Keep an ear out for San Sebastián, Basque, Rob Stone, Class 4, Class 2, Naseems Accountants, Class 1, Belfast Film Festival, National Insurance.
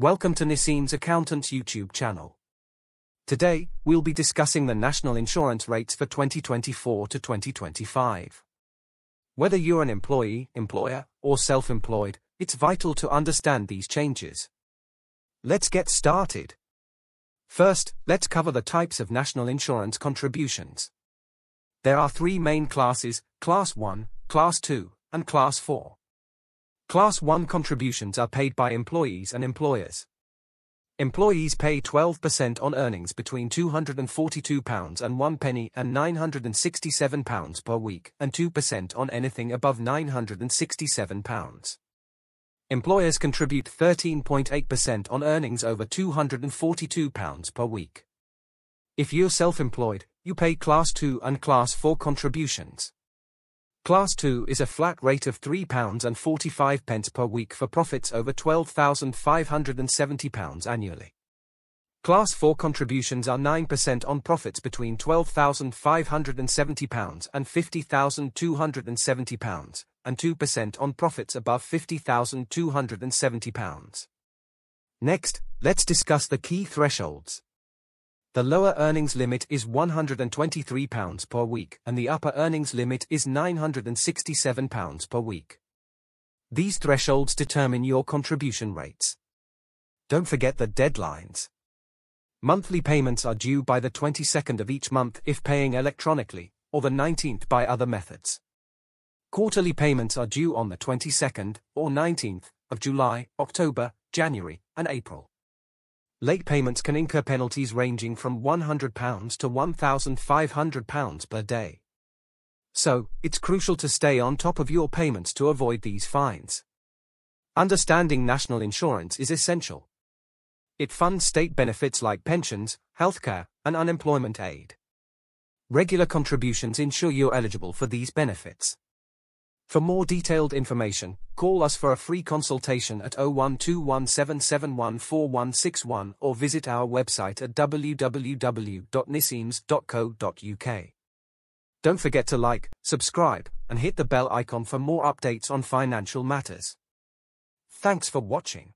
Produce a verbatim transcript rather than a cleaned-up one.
Welcome to Naseems Accountants YouTube channel. Today, we'll be discussing the national insurance rates for twenty twenty-four to twenty twenty-five. Whether you're an employee, employer, or self-employed, it's vital to understand these changes. Let's get started. First, let's cover the types of national insurance contributions. There are three main classes: Class one, Class two, and Class four. Class one contributions are paid by employees and employers. Employees pay twelve percent on earnings between two hundred forty-two pounds and one penny and nine hundred sixty-seven pounds per week, and two percent on anything above nine hundred sixty-seven pounds. Employers contribute thirteen point eight percent on earnings over two hundred forty-two pounds per week. If you're self-employed, you pay Class two and Class four contributions. Class two is a flat rate of three pounds forty-five per week for profits over twelve thousand five hundred seventy pounds annually. Class four contributions are nine percent on profits between twelve thousand five hundred seventy pounds and fifty thousand two hundred seventy pounds, and two percent on profits above fifty thousand two hundred seventy pounds. Next, let's discuss the key thresholds. The lower earnings limit is one hundred twenty-three pounds per week, and the upper earnings limit is nine hundred sixty-seven pounds per week. These thresholds determine your contribution rates. Don't forget the deadlines. Monthly payments are due by the twenty-second of each month if paying electronically, or the nineteenth by other methods. Quarterly payments are due on the twenty-second or nineteenth of July, October, January, and April. Late payments can incur penalties ranging from one hundred pounds to one thousand five hundred pounds per day. So, it's crucial to stay on top of your payments to avoid these fines. Understanding national insurance is essential. It funds state benefits like pensions, healthcare, and unemployment aid. Regular contributions ensure you're eligible for these benefits. For more detailed information, call us for a free consultation at oh one two one seven seven one four one six one or visit our website at w w w dot naseems dot co dot u k. Don't forget to like, subscribe, and hit the bell icon for more updates on financial matters. Thanks for watching.